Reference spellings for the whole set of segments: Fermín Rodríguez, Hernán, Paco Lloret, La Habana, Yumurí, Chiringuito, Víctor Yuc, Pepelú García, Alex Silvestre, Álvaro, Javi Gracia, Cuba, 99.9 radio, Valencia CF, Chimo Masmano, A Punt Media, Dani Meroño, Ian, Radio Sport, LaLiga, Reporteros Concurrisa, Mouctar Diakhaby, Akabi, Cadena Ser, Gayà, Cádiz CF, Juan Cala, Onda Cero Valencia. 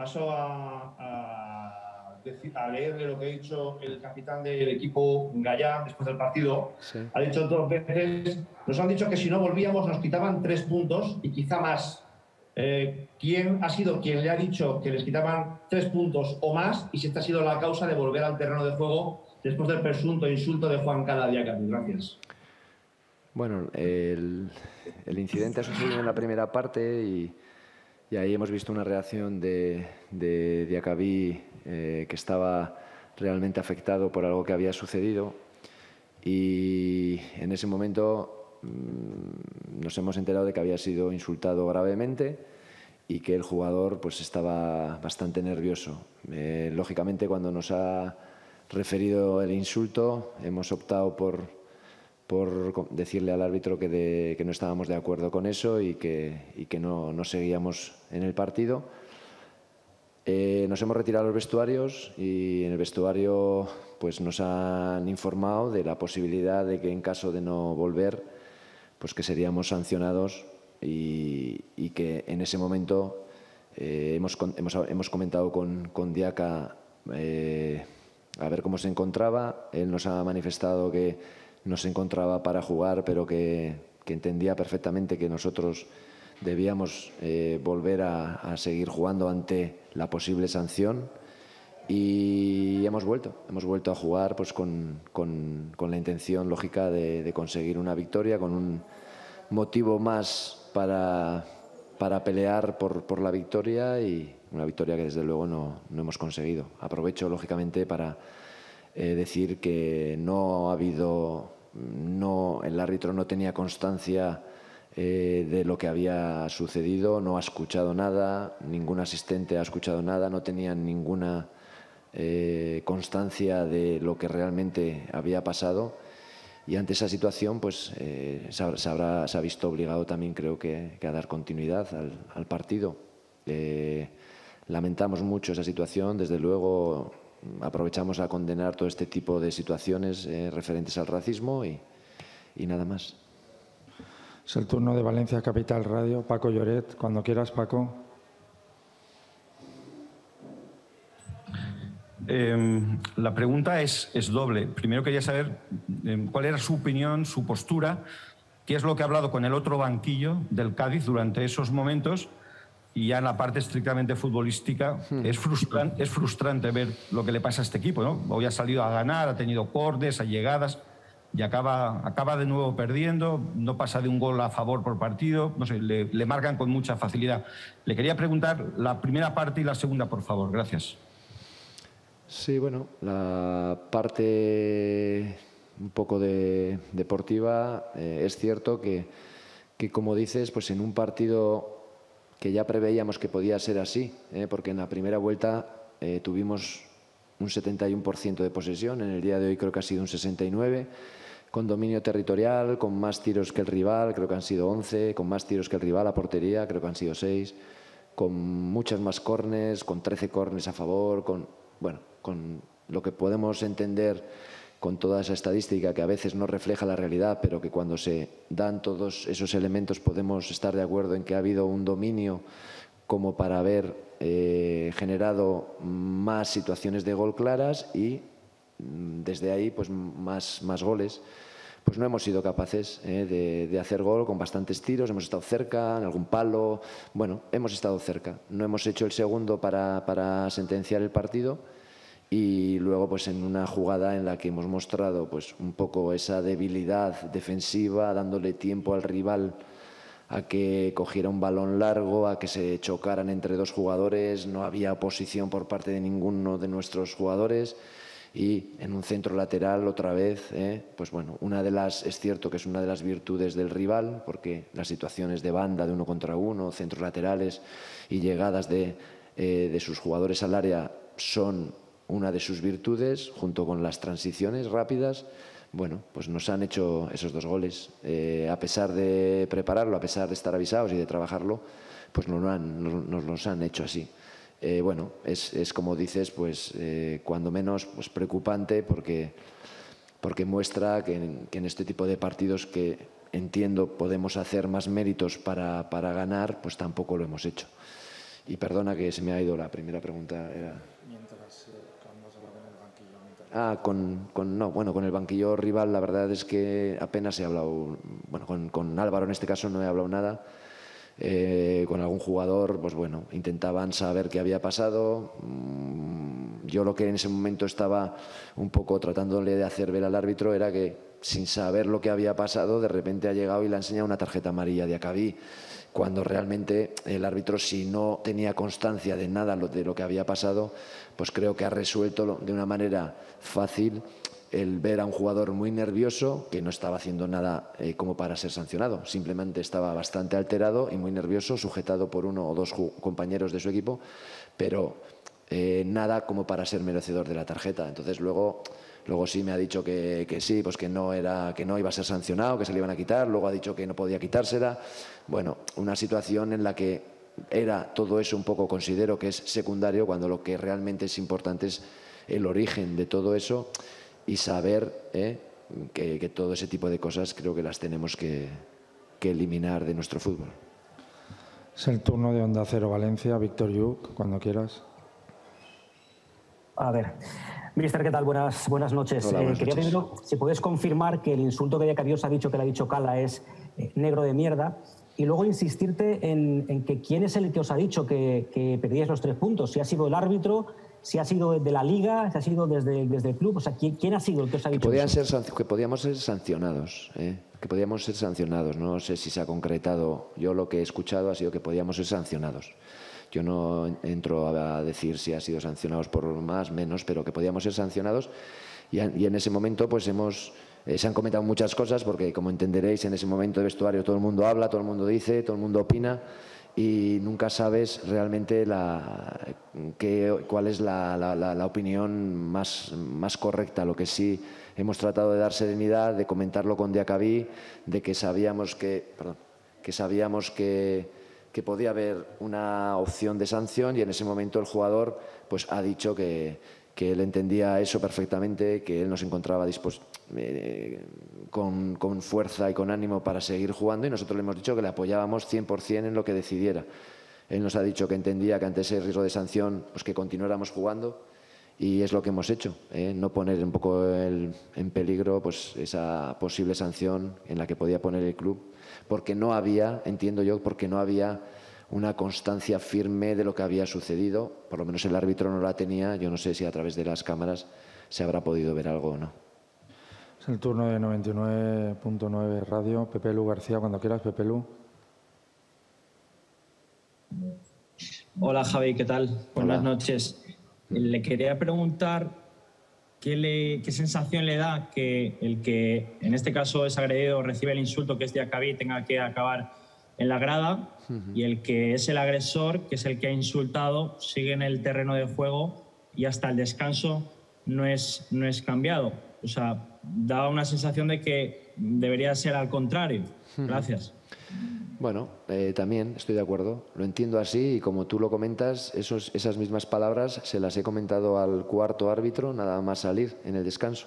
Paso a leerle lo que ha dicho el capitán del equipo Gayà después del partido. Sí. Ha dicho dos veces, nos han dicho que si no volvíamos nos quitaban 3 puntos y quizá más. ¿Quién ha sido quien le ha dicho que les quitaban 3 puntos o más? Y si esta ha sido la causa de volver al terreno de juego después del presunto insulto de Juan Cala. Gracias. Bueno, el incidente ha sucedido en la primera parte y ahí hemos visto una reacción de Diakhaby que estaba realmente afectado por algo que había sucedido, y en ese momento nos hemos enterado de que había sido insultado gravemente y que el jugador pues estaba bastante nervioso. Lógicamente, cuando nos ha referido el insulto, hemos optado por decirle al árbitro que no estábamos de acuerdo con eso y que no seguíamos en el partido. Nos hemos retirado a los vestuarios y en el vestuario pues nos han informado de la posibilidad de que en caso de no volver pues que seríamos sancionados, y que en ese momento hemos comentado con Diakha a ver cómo se encontraba. Él nos ha manifestado que no se encontraba para jugar, pero que entendía perfectamente que nosotros debíamos volver a seguir jugando ante la posible sanción, y hemos vuelto a jugar pues con la intención lógica de conseguir una victoria, con un motivo más para pelear por la victoria, y una victoria que desde luego no hemos conseguido. Aprovecho lógicamente para decir que no ha habido, el árbitro no tenía constancia de lo que había sucedido, no ha escuchado nada, ningún asistente ha escuchado nada, no tenían ninguna constancia de lo que realmente había pasado, y ante esa situación pues se ha visto obligado también, creo que a dar continuidad al partido. Lamentamos mucho esa situación, desde luego. Aprovechamos a condenar todo este tipo de situaciones referentes al racismo y nada más. Es el turno de Valencia Capital Radio. Paco Lloret, cuando quieras, Paco. La pregunta es doble. Primero quería saber cuál era su opinión, su postura, qué es lo que ha hablado con el otro banquillo del Cádiz durante esos momentos. Y ya en la parte estrictamente futbolística, es frustrante ver lo que le pasa a este equipo, ¿no? Hoy ha salido a ganar, ha tenido cortes, allegadas, y acaba de nuevo perdiendo, no pasa de un gol a favor por partido, no sé, le marcan con mucha facilidad. Le quería preguntar la primera parte y la segunda, por favor, gracias. Sí, bueno, la parte un poco de deportiva, es cierto que, como dices, pues en un partido que ya preveíamos que podía ser así, porque en la primera vuelta tuvimos un 71% de posesión, en el día de hoy creo que ha sido un 69%, con dominio territorial, con más tiros que el rival, creo que han sido 11, con más tiros que el rival a portería, creo que han sido 6, con muchas más corners, con 13 corners a favor, con lo que podemos entender con toda esa estadística que a veces no refleja la realidad, pero que cuando se dan todos esos elementos podemos estar de acuerdo en que ha habido un dominio como para haber generado más situaciones de gol claras y desde ahí pues más goles. Pues no hemos sido capaces de hacer gol, con bastantes tiros, hemos estado cerca, en algún palo, bueno, hemos estado cerca. No hemos hecho el segundo para sentenciar el partido. Y luego, pues en una jugada en la que hemos mostrado pues un poco esa debilidad defensiva, dándole tiempo al rival a que cogiera un balón largo, a que se chocaran entre dos jugadores, no había oposición por parte de ninguno de nuestros jugadores, y en un centro lateral otra vez, pues bueno, es cierto que es una de las virtudes del rival, porque las situaciones de banda, de uno contra uno, centros laterales y llegadas de sus jugadores al área son una de sus virtudes, junto con las transiciones rápidas. Bueno, pues nos han hecho esos dos goles. A pesar de prepararlo, a pesar de estar avisados y de trabajarlo, pues nos los han hecho así. Bueno, es como dices, pues cuando menos pues preocupante, porque muestra que en este tipo de partidos que entiendo podemos hacer más méritos para ganar, pues tampoco lo hemos hecho. Y perdona que se me ha ido la primera pregunta. Era... Ah, con el banquillo rival la verdad es que apenas he hablado, bueno, con Álvaro en este caso no he hablado nada, con algún jugador, pues bueno, intentaban saber qué había pasado, yo lo que en ese momento estaba un poco tratándole de hacer ver al árbitro era que sin saber lo que había pasado de repente ha llegado y le ha enseñado una tarjeta amarilla de Akabi, cuando realmente el árbitro, si no tenía constancia de nada de lo que había pasado, pues creo que ha resuelto de una manera fácil el ver a un jugador muy nervioso que no estaba haciendo nada como para ser sancionado. Simplemente estaba bastante alterado y muy nervioso, sujetado por uno o dos compañeros de su equipo, pero nada como para ser merecedor de la tarjeta. Entonces luego sí me ha dicho que sí, pues que no iba a ser sancionado, que se le iban a quitar. Luego ha dicho que no podía quitársela. Bueno, una situación en la que era todo eso un poco, considero que es secundario, cuando lo que realmente es importante es el origen de todo eso y saber que todo ese tipo de cosas creo que las tenemos que eliminar de nuestro fútbol. Es el turno de Onda Cero Valencia, Víctor Yuc, cuando quieras. A ver, Mister, ¿qué tal? Buenas noches. Hola, buenas noches. Quería primero, si puedes confirmar que el insulto que Diakhaby ha dicho, que le ha dicho Cala, es negro de mierda, y luego insistirte en que quién es el que os ha dicho que perdíais los 3 puntos, si ha sido el árbitro, si ha sido de la liga, si ha sido desde el club, o sea, ¿quién ha sido el que os ha dicho que podíamos ser sancionados, que podíamos ser sancionados, no sé si se ha concretado, yo lo que he escuchado ha sido que podíamos ser sancionados. Yo no entro a decir si ha sido sancionados por más, menos, pero que podíamos ser sancionados. Y en ese momento pues se han comentado muchas cosas, porque como entenderéis, en ese momento de vestuario todo el mundo habla, todo el mundo dice, todo el mundo opina, y nunca sabes realmente cuál es la opinión más correcta. Lo que sí hemos tratado de dar serenidad, de comentarlo con Diakhaby, de que sabíamos que podía haber una opción de sanción, y en ese momento el jugador pues ha dicho que él entendía eso perfectamente, que él nos encontraba con fuerza y con ánimo para seguir jugando, y nosotros le hemos dicho que le apoyábamos 100% en lo que decidiera. Él nos ha dicho que entendía que ante ese riesgo de sanción pues que continuáramos jugando, y es lo que hemos hecho, no poner un poco en peligro pues esa posible sanción en la que podía poner el club, porque no había, entiendo yo, porque no había una constancia firme de lo que había sucedido. Por lo menos el árbitro no la tenía. Yo no sé si a través de las cámaras se habrá podido ver algo o no. Es el turno de 99.9 radio. Pepelú García, cuando quieras, Pepelú. Hola, Javi, ¿qué tal? Hola. Buenas noches. Le quería preguntar ¿Qué sensación le da que el que en este caso es agredido, recibe el insulto que es Diakhaby, tenga que acabar en la grada, y el que es el agresor, que es el que ha insultado, sigue en el terreno de juego y hasta el descanso no es cambiado? O sea, da una sensación de que debería ser al contrario. Gracias. Bueno, también estoy de acuerdo. Lo entiendo así, y como tú lo comentas, esas mismas palabras se las he comentado al cuarto árbitro nada más salir en el descanso.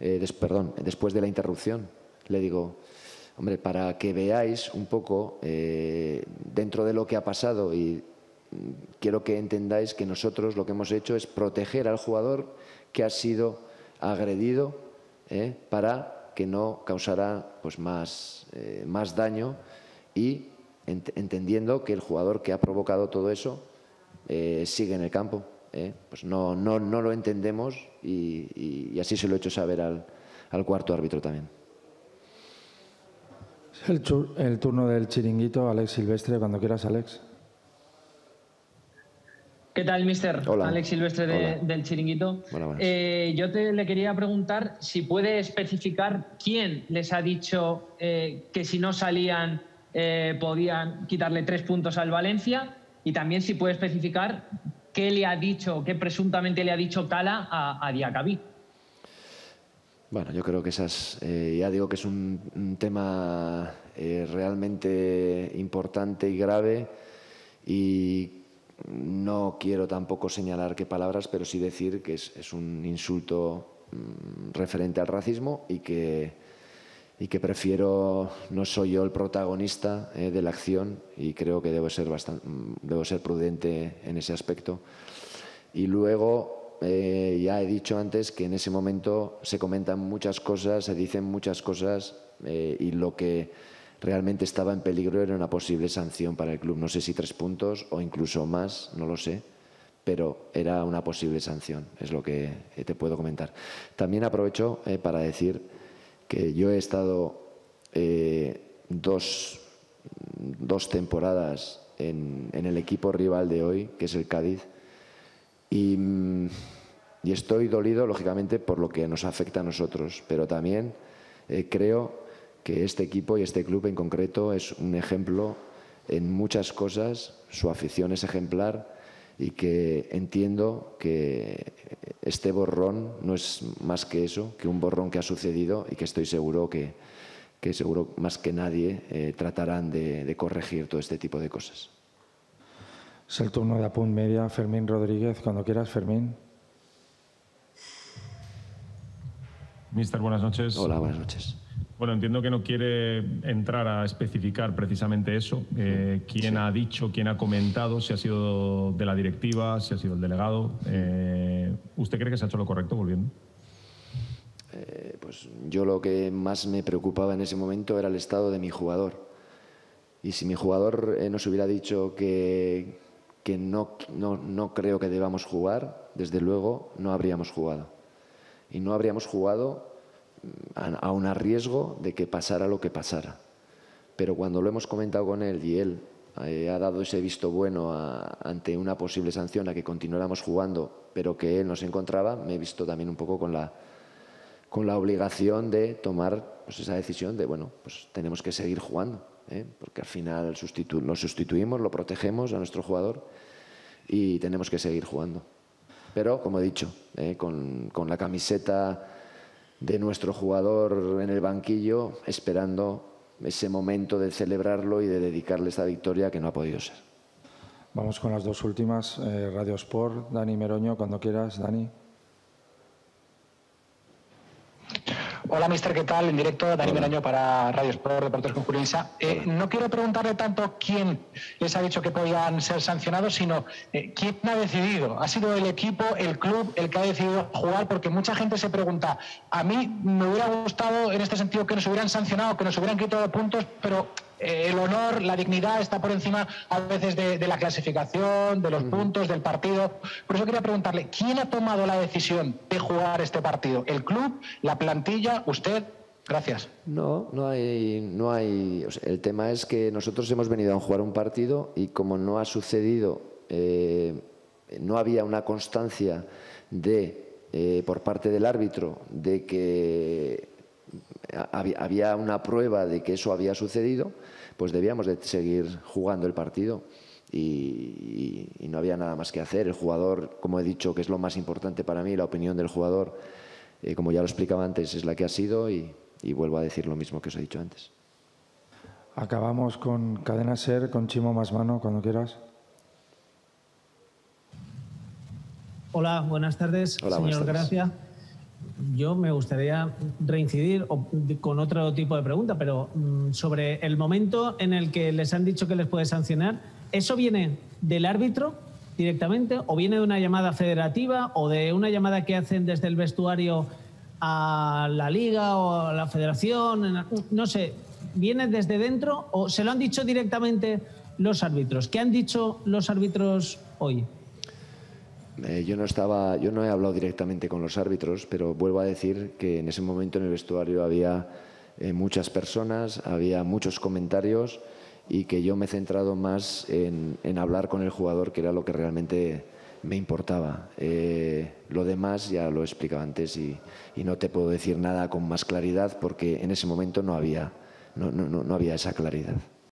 Después de la interrupción. Le digo, hombre, para que veáis un poco dentro de lo que ha pasado, y quiero que entendáis que nosotros lo que hemos hecho es proteger al jugador que ha sido agredido, para que no causara pues más daño, y entendiendo que el jugador que ha provocado todo eso sigue en el campo. Pues no lo entendemos, y así se lo he hecho saber al cuarto árbitro también. El turno del Chiringuito, Alex Silvestre, cuando quieras, Alex. ¿Qué tal, mister? Hola. Alex Silvestre del Chiringuito. Yo le quería preguntar si puede especificar quién les ha dicho que si no salían podían quitarle 3 puntos al Valencia, y también si puede especificar qué le ha dicho, qué presuntamente le ha dicho Cala a Diakhaby. Bueno, yo creo que ya digo que es un tema realmente importante y grave, y no quiero tampoco señalar qué palabras, pero sí decir que es un insulto referente al racismo, y que y que prefiero, no soy yo el protagonista de la acción y creo que debo ser prudente en ese aspecto. Y luego, ya he dicho antes que en ese momento se comentan muchas cosas, se dicen muchas cosas y lo que realmente estaba en peligro era una posible sanción para el club. No sé si 3 puntos o incluso más, no lo sé, pero era una posible sanción, es lo que te puedo comentar. También aprovecho para decir que yo he estado dos temporadas en el equipo rival de hoy, que es el Cádiz, y estoy dolido, lógicamente, por lo que nos afecta a nosotros, pero también creo que este equipo y este club en concreto es un ejemplo en muchas cosas, su afición es ejemplar, y que entiendo que este borrón no es más que eso, que un borrón que ha sucedido y que estoy seguro que seguro más que nadie tratarán de corregir todo este tipo de cosas. Es el turno de A Punt Media, Fermín Rodríguez. Cuando quieras, Fermín. Mister, buenas noches. Hola, buenas noches. Bueno, entiendo que no quiere entrar a especificar precisamente eso, quién ha dicho, quién ha comentado, si ha sido de la directiva, si ha sido el delegado. ¿Usted cree que se ha hecho lo correcto volviendo? Pues yo lo que más me preocupaba en ese momento era el estado de mi jugador. Y si mi jugador nos hubiera dicho que no creo que debamos jugar, desde luego no habríamos jugado. Y no habríamos jugado a un riesgo de que pasara lo que pasara. Pero cuando lo hemos comentado con él y él ha dado ese visto bueno ante una posible sanción a que continuáramos jugando, pero que él no se encontraba, me he visto también un poco con la obligación de tomar esa decisión de, bueno, pues tenemos que seguir jugando, porque al final lo sustituimos, lo protegemos a nuestro jugador y tenemos que seguir jugando. Pero, como he dicho, con la camiseta de nuestro jugador en el banquillo, esperando ese momento de celebrarlo y de dedicarle esta victoria que no ha podido ser. Vamos con las dos últimas. Radio Sport, Dani Meroño, cuando quieras, Dani. Hola, mister, ¿qué tal? En directo, Dani Meroño para Radio Sport, Reporteros Concurrisa. No quiero preguntarle tanto quién les ha dicho que podían ser sancionados, sino quién ha decidido. ¿Ha sido el equipo, el club, el que ha decidido jugar? Porque mucha gente se pregunta, a mí me hubiera gustado en este sentido que nos hubieran sancionado, que nos hubieran quitado puntos, pero el honor, la dignidad está por encima a veces de la clasificación, de los puntos, del partido. Por eso quería preguntarle, ¿quién ha tomado la decisión de jugar este partido? ¿El club? ¿La plantilla? ¿Usted? Gracias. No hay... O sea, el tema es que nosotros hemos venido a jugar un partido y como no ha sucedido, no había una constancia por parte del árbitro de que había una prueba de que eso había sucedido, pues debíamos de seguir jugando el partido y no había nada más que hacer. El jugador, como he dicho, que es lo más importante para mí, la opinión del jugador, como ya lo explicaba antes, es la que ha sido y vuelvo a decir lo mismo que os he dicho antes. Acabamos con Cadena Ser, con Chimo Masmano, cuando quieras. Hola, buenas tardes, hola, señor Gracia. Yo me gustaría reincidir con otro tipo de pregunta, pero sobre el momento en el que les han dicho que les puede sancionar, ¿eso viene del árbitro directamente o viene de una llamada federativa o de una llamada que hacen desde el vestuario a la liga o a la federación? No sé, ¿viene desde dentro o se lo han dicho directamente los árbitros? ¿Qué han dicho los árbitros hoy? Yo no he hablado directamente con los árbitros, pero vuelvo a decir que en ese momento en el vestuario había muchas personas, había muchos comentarios y que yo me he centrado más en hablar con el jugador, que era lo que realmente me importaba. Lo demás ya lo he explicado antes y no te puedo decir nada con más claridad porque en ese momento no había esa claridad.